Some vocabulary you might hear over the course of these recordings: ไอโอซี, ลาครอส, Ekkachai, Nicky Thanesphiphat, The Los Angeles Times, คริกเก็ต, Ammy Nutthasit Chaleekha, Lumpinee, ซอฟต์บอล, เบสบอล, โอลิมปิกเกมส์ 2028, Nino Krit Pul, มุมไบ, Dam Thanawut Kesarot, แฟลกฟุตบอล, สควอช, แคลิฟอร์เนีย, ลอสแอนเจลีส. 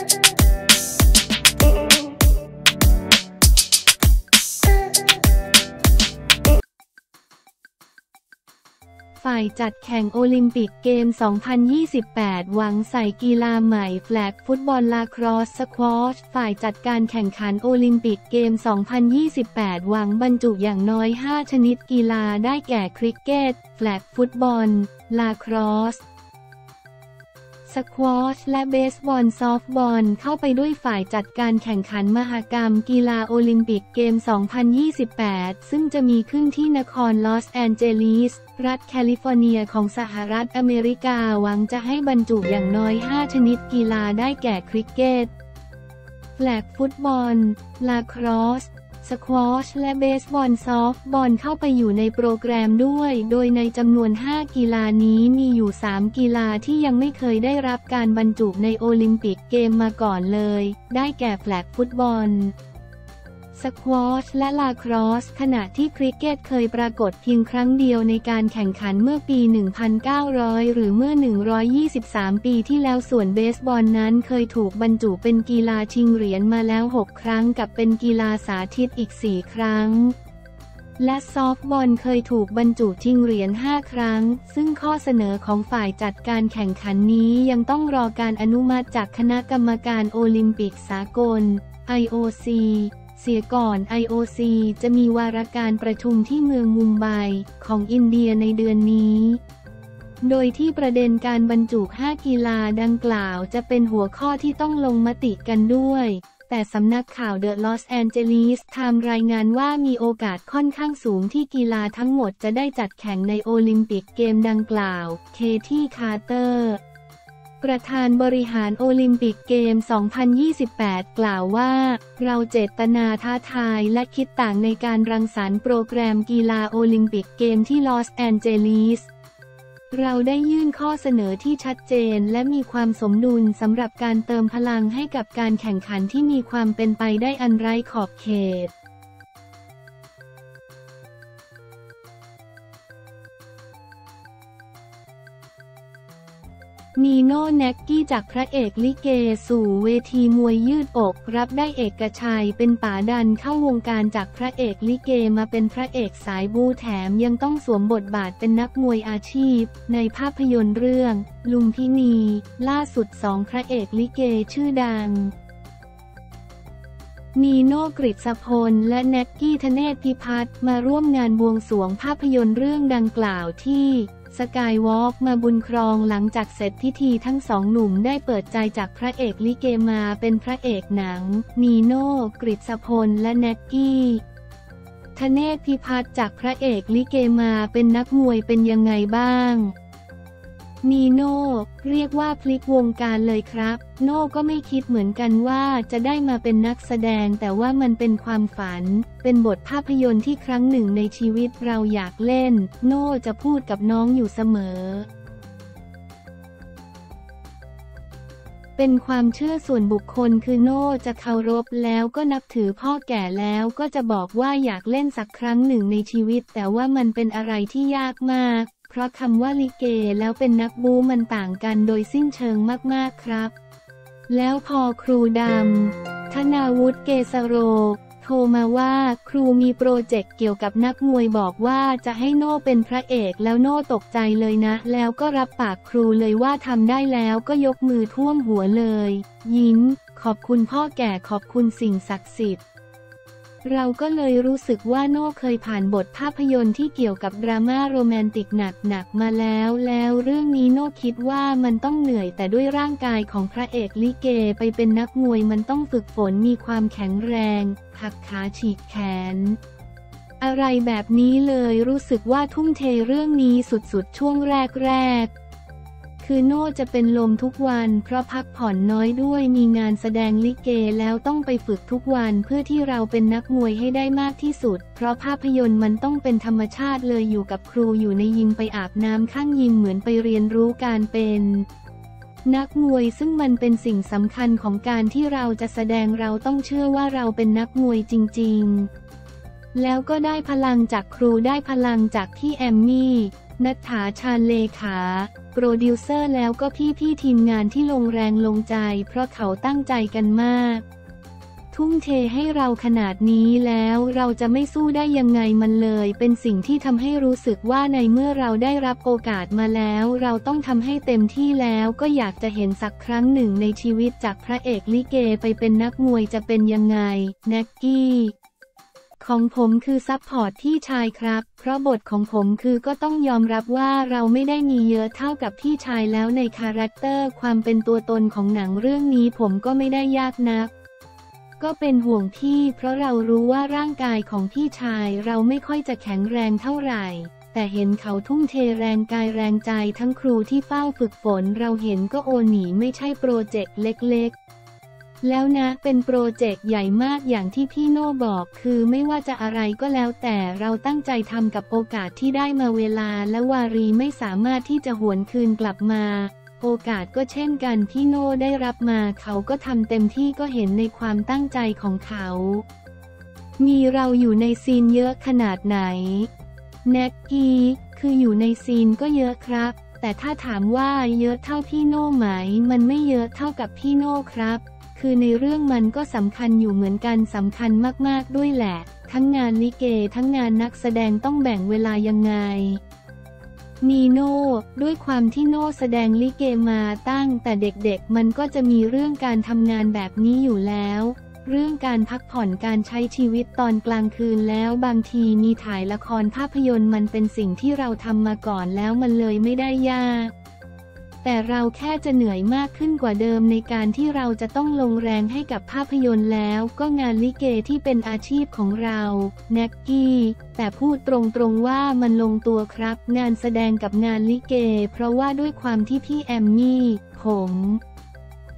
ฝ่ายจัดแข่งโอลิมปิกเกม 2028 หวังใส่กีฬาใหม่แฟลกฟุตบอลลาครอสสควอชฝ่ายจัดการแข่งขันโอลิมปิกเกม 2028 หวังบรรจุอย่างน้อย 5 ชนิดกีฬาได้แก่คริกเก็ตแฟลกฟุตบอลลาครอสสควอชและเบสบอลซอฟต์บอลเข้าไปด้วยฝ่ายจัดการแข่งขันมหกรรมกีฬาโอลิมปิกเกม 2028 ซึ่งจะมีขึ้นที่นครลอสแอนเจลิสรัฐแคลิฟอร์เนียของสหรัฐอเมริกาหวังจะให้บรรจุอย่างน้อย 5 ชนิดกีฬาได้แก่คริกเก็ตแฟลกฟุตบอลลาครอสสควอชและเบสบอลซอฟต์บอลเข้าไปอยู่ในโปรแกรมด้วยโดยในจำนวน5กีฬานี้มีอยู่3กีฬาที่ยังไม่เคยได้รับการบรรจุในโอลิมปิกเกมมาก่อนเลยได้แก่แฟลกฟุตบอลสควอชและลาครอสขณะที่คริกเก็ตเคยปรากฏเพียงครั้งเดียวในการแข่งขันเมื่อปี 1900 หรือเมื่อ123 ปีที่แล้วส่วนเบสบอลนั้นเคยถูกบรรจุเป็นกีฬาชิงเหรียญมาแล้ว6 ครั้งกับเป็นกีฬาสาธิตอีก 4 ครั้งและซอฟต์บอลเคยถูกบรรจุชิงเหรียญ5 ครั้งซึ่งข้อเสนอของฝ่ายจัดการแข่งขันนี้ยังต้องรอการอนุมัติจากคณะกรรมการโอลิมปิกสากล IOCเสียก่อน IOC จะมีวาระการประชุมที่เมืองมุมไบของอินเดียในเดือนนี้โดยที่ประเด็นการบรรจุ5กีฬาดังกล่าวจะเป็นหัวข้อที่ต้องลงมติกันด้วยแต่สำนักข่าว The Los Angeles Times รายงานว่ามีโอกาสค่อนข้างสูงที่กีฬาทั้งหมดจะได้จัดแข่งในโอลิมปิกเกมดังกล่าวเคที่คาร์เตอร์ประธานบริหารโอลิมปิกเกม 2028 กล่าวว่าเราเจตนาท้าทายและคิดต่างในการรังสรรค์โปรแกรมกีฬาโอลิมปิกเกมที่ลอสแอนเจลิสเราได้ยื่นข้อเสนอที่ชัดเจนและมีความสมดุลสำหรับการเติมพลังให้กับการแข่งขันที่มีความเป็นไปได้อันไร้ขอบเขตนีโน่แน็กกี้จากพระเอกลิเกสู่เวทีมวยยืดอกรับได้เอกชัยเป็นป๋าดันเข้าวงการจากพระเอกลิเกมาเป็นพระเอกสายบู๊แถมยังต้องสวมบทบาทเป็นนักมวยอาชีพในภาพยนตร์เรื่องลุมพินีล่าสุด2พระเอกลิเกชื่อดังนีโน่กฤษพลและแน็กกี้ธเนศพิพัฒน์มาร่วมงานบวงสรวงภาพยนตร์เรื่องดังกล่าวที่สกายวอล์กมาบุญครองหลังจากเสร็จพิธีทั้งสองหนุ่มได้เปิดใจจากพระเอกลิเกมาเป็นพระเอกหนังนีโน่กฤษพลและแน็กกี้ธเนศพิพัฒน์จากพระเอกลิเกมาเป็นนักมวยเป็นยังไงบ้างนีโน่เรียกว่าพลิกวงการเลยครับโน่ก็ไม่คิดเหมือนกันว่าจะได้มาเป็นนักแสดงแต่ว่ามันเป็นความฝันเป็นบทภาพยนตร์ที่ครั้งหนึ่งในชีวิตเราอยากเล่นโน่จะพูดกับน้องอยู่เสมอเป็นความเชื่อส่วนบุคคลคือโน่จะเคารพแล้วก็นับถือพ่อแก่แล้วก็จะบอกว่าอยากเล่นสักครั้งหนึ่งในชีวิตแต่ว่ามันเป็นอะไรที่ยากมากเพราะคำว่าลิเกแล้วเป็นนักบู๊มันต่างกันโดยสิ้นเชิงมากๆครับแล้วพอครูดำธนาวุฒิเกษโรโทรมาว่าครูมีโปรเจกต์เกี่ยวกับนักมวยบอกว่าจะให้โน่เป็นพระเอกแล้วโน่ตกใจเลยนะแล้วก็รับปากครูเลยว่าทำได้แล้วก็ยกมือท่วมหัวเลยยิ้มขอบคุณพ่อแก่ขอบคุณสิ่งศักดิ์สิทธิ์เราก็เลยรู้สึกว่าโน่เคยผ่านบทภาพยนตร์ที่เกี่ยวกับดราม่าโรแมนติกหนักๆมาแล้วเรื่องนี้โน่คิดว่ามันต้องเหนื่อยแต่ด้วยร่างกายของพระเอกลิเกไปเป็นนักมวยมันต้องฝึกฝนมีความแข็งแรงหักขาฉีกแขนอะไรแบบนี้เลยรู้สึกว่าทุ่มเทเรื่องนี้สุดๆช่วงแรกคือโน่จะเป็นลมทุกวันเพราะพักผ่อนน้อยด้วยมีงานแสดงลิเกแล้วต้องไปฝึกทุกวันเพื่อที่เราเป็นนักมวยให้ได้มากที่สุดเพราะภาพยนตร์มันต้องเป็นธรรมชาติเลยอยู่กับครูอยู่ในยิมไปอาบน้ำข้างยิมเหมือนไปเรียนรู้การเป็นนักมวยซึ่งมันเป็นสิ่งสำคัญของการที่เราจะแสดงเราต้องเชื่อว่าเราเป็นนักมวยจริงๆแล้วก็ได้พลังจากครูได้พลังจากพี่แอมมี่ณัฐฐา ชาญเลขา ปรดิวเซอร์แล้วก็พี่ๆทีมงานที่ลงแรงลงใจเพราะเขาตั้งใจกันมากทุ่มเทให้เราขนาดนี้แล้วเราจะไม่สู้ได้ยังไงมันเลยเป็นสิ่งที่ทำให้รู้สึกว่าในเมื่อเราได้รับโอกาสมาแล้วเราต้องทำให้เต็มที่แล้วก็อยากจะเห็นสักครั้งหนึ่งในชีวิตจากพระเอกลิเกไปเป็นนักมวยจะเป็นยังไงแน็กกี้ของผมคือซัพพอร์ตพี่ชายครับเพราะบทของผมคือก็ต้องยอมรับว่าเราไม่ได้มีเยอะเท่ากับพี่ชายแล้วในคาแรคเตอร์ความเป็นตัวตนของหนังเรื่องนี้ผมก็ไม่ได้ยากนักก็เป็นห่วงพี่เพราะเรารู้ว่าร่างกายของพี่ชายเราไม่ค่อยจะแข็งแรงเท่าไหร่แต่เห็นเขาทุ่มเทแรงกายแรงใจทั้งครูที่เฝ้าฝึกฝนเราเห็นก็โอหนีไม่ใช่โปรเจกต์เล็กๆแล้วนะเป็นโปรเจกต์ใหญ่มากอย่างที่พี่โน่บอกคือไม่ว่าจะอะไรก็แล้วแต่เราตั้งใจทำกับโอกาสที่ได้มาเวลาและวารีไม่สามารถที่จะหวนคืนกลับมาโอกาสก็เช่นกันที่โน่ได้รับมาเขาก็ทำเต็มที่ก็เห็นในความตั้งใจของเขามีเราอยู่ในซีนเยอะขนาดไหนแน็กกี้คืออยู่ในซีนก็เยอะครับแต่ถ้าถามว่าเยอะเท่าพี่โน่ไหมมันไม่เยอะเท่ากับพี่โน่ครับคือในเรื่องมันก็สำคัญอยู่เหมือนกันสำคัญมากๆด้วยแหละทั้งงานลิเกทั้งงานนักแสดงต้องแบ่งเวลายังไงนีโน่ด้วยความที่โน่แสดงลิเกมาตั้งแต่เด็กๆมันก็จะมีเรื่องการทำงานแบบนี้อยู่แล้วเรื่องการพักผ่อนการใช้ชีวิตตอนกลางคืนแล้วบางทีมีถ่ายละครภาพยนตร์มันเป็นสิ่งที่เราทำมาก่อนแล้วมันเลยไม่ได้ยากแต่เราแค่จะเหนื่อยมากขึ้นกว่าเดิมในการที่เราจะต้องลงแรงให้กับภาพยนตร์แล้วก็งานลิเกที่เป็นอาชีพของเราแน็กกี้แต่พูดตรงๆว่ามันลงตัวครับงานแสดงกับงานลิเกเพราะว่าด้วยความที่พี่แอมมี่ผม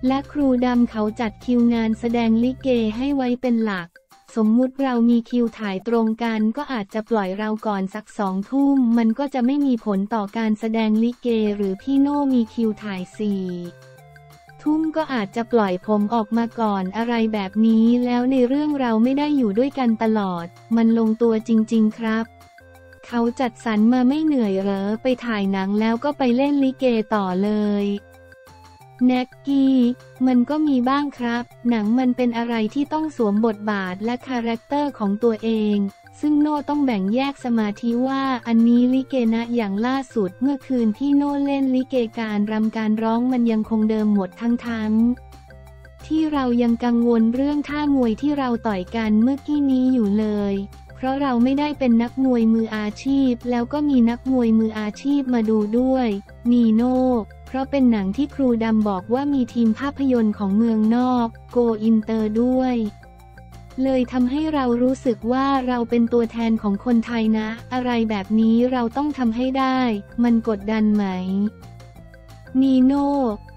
และครูดำเขาจัดคิวงานแสดงลิเกให้ไว้เป็นหลักสมมุติเรามีคิวถ่ายตรงกันก็อาจจะปล่อยเราก่อนสัก20:00 น.มันก็จะไม่มีผลต่อการแสดงลิเกหรือพี่โน่มีคิวถ่าย4:00 น.ก็อาจจะปล่อยผมออกมาก่อนอะไรแบบนี้แล้วในเรื่องเราไม่ได้อยู่ด้วยกันตลอดมันลงตัวจริงๆครับเขาจัดสรรมาไม่เหนื่อยเหรอไปถ่ายหนังแล้วก็ไปเล่นลิเกต่อเลยแน็กกี้มันก็มีบ้างครับหนังมันเป็นอะไรที่ต้องสวมบทบาทและคาแรคเตอร์ของตัวเองซึ่งโน่ต้องแบ่งแยกสมาธิว่าอันนี้ลิเกนะอย่างล่าสุดเมื่อคืนที่โน่เล่นลิเกการรำการร้องมันยังคงเดิมหมดทั้งที่เรายังกังวลเรื่องท่ามวยที่เราต่อยกันเมื่อกี้นี้อยู่เลยเพราะเราไม่ได้เป็นนักมวยมืออาชีพแล้วก็มีนักมวยมืออาชีพมาดูด้วยนีโน่เพราะเป็นหนังที่ครูดำบอกว่ามีทีมภาพยนตร์ของเมืองนอกโกอินเตอร์ด้วยเลยทำให้เรารู้สึกว่าเราเป็นตัวแทนของคนไทยนะอะไรแบบนี้เราต้องทำให้ได้มันกดดันไหมนีโน่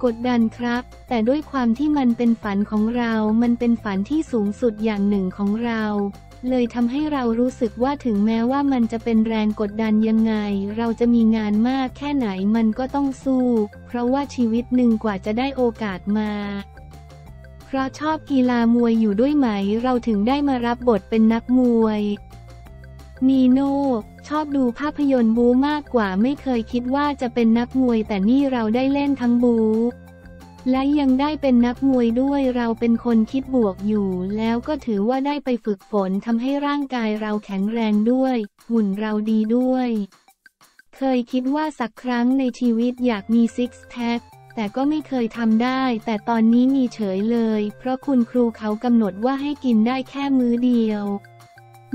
กดดันครับแต่ด้วยความที่มันเป็นฝันของเรามันเป็นฝันที่สูงสุดอย่างหนึ่งของเราเลยทำให้เรารู้สึกว่าถึงแม้ว่ามันจะเป็นแรงกดดันยังไงเราจะมีงานมากแค่ไหนมันก็ต้องสู้เพราะว่าชีวิตหนึ่งกว่าจะได้โอกาสมาเพราะชอบกีฬามวยอยู่ด้วยไหมเราถึงได้มารับบทเป็นนักมวยนีโน่ชอบดูภาพยนตร์บู๊มากกว่าไม่เคยคิดว่าจะเป็นนักมวยแต่นี่เราได้เล่นทั้งบู๊และยังได้เป็นนักมวยด้วยเราเป็นคนคิดบวกอยู่แล้วก็ถือว่าได้ไปฝึกฝนทำให้ร่างกายเราแข็งแรงด้วยหุ่นเราดีด้วยเคยคิดว่าสักครั้งในชีวิตอยากมีซิกซ์แพ็คแต่ก็ไม่เคยทำได้แต่ตอนนี้มีเฉยเลยเพราะคุณครูเขากำหนดว่าให้กินได้แค่มื้อเดียว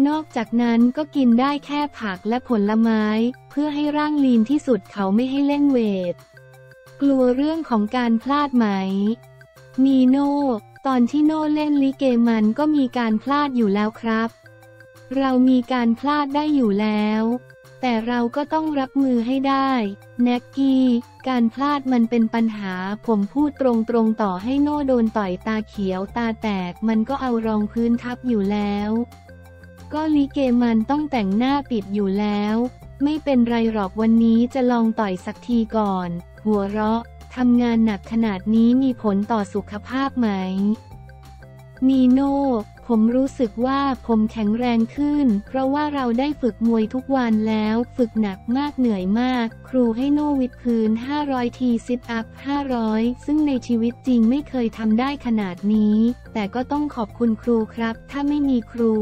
นอกจากนั้นก็กินได้แค่ผักและผลไม้เพื่อให้ร่างลีนที่สุดเขาไม่ให้เล่นเวทกลัวเรื่องของการพลาดไหมนีโน่ตอนที่โน่เล่นลิเกมันก็มีการพลาดอยู่แล้วครับเรามีการพลาดได้อยู่แล้วแต่เราก็ต้องรับมือให้ได้แน็กกี้การพลาดมันเป็นปัญหาผมพูดตรงๆต่อให้โน่โดนต่อยตาเขียวตาแตกมันก็เอารองพื้นทับอยู่แล้วก็ลิเกมันต้องแต่งหน้าปิดอยู่แล้วไม่เป็นไรหรอกวันนี้จะลองต่อยสักทีก่อนหัวเราะทำงานหนักขนาดนี้มีผลต่อสุขภาพไหมนีโน่ผ ผมรู้สึกว่าผมแข็งแรงขึ้นเพราะว่าเราได้ฝึกมวยทุกวันแล้วฝึกหนักมากเหนื่อยมากครูให้โน่วิดพื้น500ทีซิทอัพ500ซึ่งในชีวิตจริงไม่เคยทำได้ขนาดนี้แต่ก็ต้องขอบคุณครูครับถ้าไม่มีครู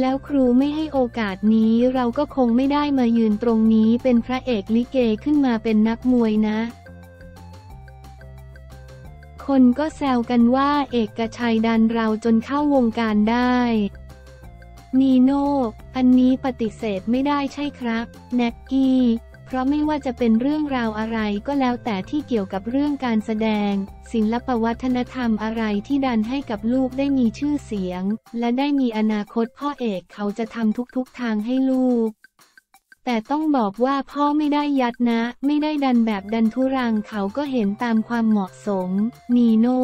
แล้วครูไม่ให้โอกาสนี้เราก็คงไม่ได้มายืนตรงนี้เป็นพระเอกลิเกขึ้นมาเป็นนักมวยนะคนก็แซวกันว่าเอกชัยดันเราจนเข้าวงการได้นีโน่อันนี้ปฏิเสธไม่ได้ใช่ครับแน็กกี้เพราะไม่ว่าจะเป็นเรื่องราวอะไรก็แล้วแต่ที่เกี่ยวกับเรื่องการแสดงศิลปวัฒนธรรมอะไรที่ดันให้กับลูกได้มีชื่อเสียงและได้มีอนาคตพ่อเอกเขาจะทำทุกๆทางให้ลูกแต่ต้องบอกว่าพ่อไม่ได้ยัดนะไม่ได้ดันแบบดันทุรังเขาก็เห็นตามความเหมาะสมนีโน่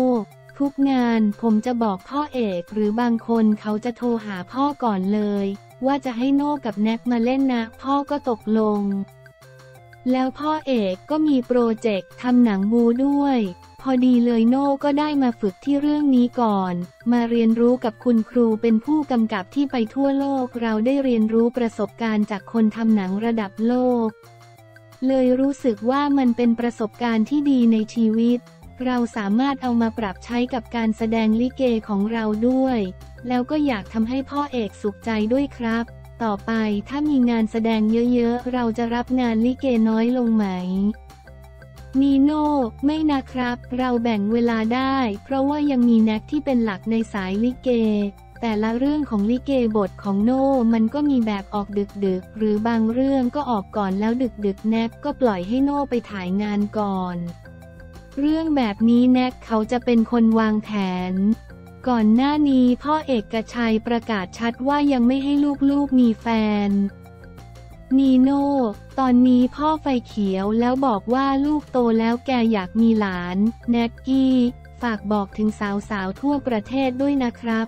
ทุกงานผมจะบอกพ่อเอกหรือบางคนเขาจะโทรหาพ่อก่อนเลยว่าจะให้โน่กับแน็กมาเล่นนะพ่อก็ตกลงแล้วพ่อเอกก็มีโปรเจกต์ทำหนังบูด้วยพอดีเลยโน่ก็ได้มาฝึกที่เรื่องนี้ก่อนมาเรียนรู้กับคุณครูเป็นผู้กำกับที่ไปทั่วโลกเราได้เรียนรู้ประสบการณ์จากคนทำหนังระดับโลกเลยรู้สึกว่ามันเป็นประสบการณ์ที่ดีในชีวิตเราสามารถเอามาปรับใช้กับการแสดงลิเกของเราด้วยแล้วก็อยากทำให้พ่อเอกสุขใจด้วยครับต่อไปถ้ามีงานแสดงเยอะๆเราจะรับงานลิเกน้อยลงไหมนีโน่ไม่นะครับเราแบ่งเวลาได้เพราะว่ายังมีแน็กที่เป็นหลักในสายลิเกแต่ละเรื่องของลิเกบทของโน่มันก็มีแบบออกดึกๆหรือบางเรื่องก็ออกก่อนแล้วดึกๆแน็กก็ปล่อยให้โน่ไปถ่ายงานก่อนเรื่องแบบนี้แน็กเขาจะเป็นคนวางแผนก่อนหน้านี้พ่อเอกชัยประกาศชัดว่ายังไม่ให้ลูกๆมีแฟนนีโน่ตอนนี้พ่อไฟเขียวแล้วบอกว่าลูกโตแล้วแกอยากมีหลานแน็กกี้ฝากบอกถึงสาวๆทั่วประเทศด้วยนะครับ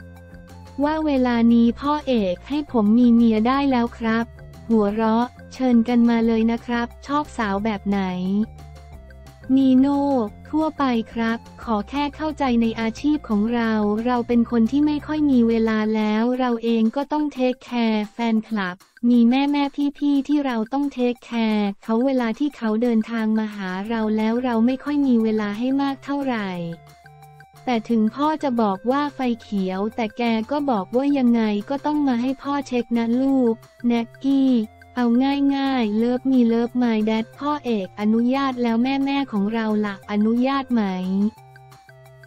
ว่าเวลานี้พ่อเอกให้ผมมีเมียได้แล้วครับหัวเราะเชิญกันมาเลยนะครับชอบสาวแบบไหนนีโน่ทั่วไปครับขอแค่เข้าใจในอาชีพของเราเราเป็นคนที่ไม่ค่อยมีเวลาแล้วเราเองก็ต้องเทคแคร์แฟนคลับมีแม่พี่ๆที่เราต้องเทคแคร์เขาเวลาที่เขาเดินทางมาหาเราแล้วเราไม่ค่อยมีเวลาให้มากเท่าไหร่แต่ถึงพ่อจะบอกว่าไฟเขียวแต่แกก็บอกว่ายังไงก็ต้องมาให้พ่อเช็คนะลูกแน็กกี้เอาง่ายๆเลิฟมีเลิฟไมล์แดดพ่อเอกอนุญาตแล้วแม่ของเราล่ะอนุญาตไหม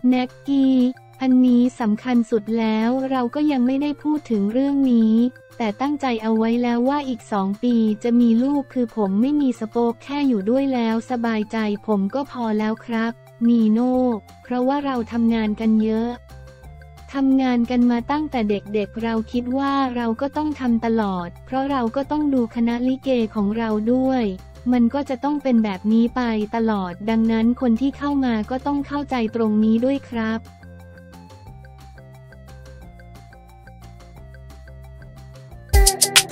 แน็กกี้อันนี้สำคัญสุดแล้วเราก็ยังไม่ได้พูดถึงเรื่องนี้แต่ตั้งใจเอาไว้แล้วว่าอีก2 ปีจะมีลูกคือผมไม่มีสโปกแค่อยู่ด้วยแล้วสบายใจผมก็พอแล้วครับนีโน่เพราะว่าเราทำงานกันเยอะทำงานกันมาตั้งแต่เด็กๆเราคิดว่าเราก็ต้องทำตลอดเพราะเราก็ต้องดูคณะลิเกของเราด้วยมันก็จะต้องเป็นแบบนี้ไปตลอดดังนั้นคนที่เข้ามาก็ต้องเข้าใจตรงนี้ด้วยครับ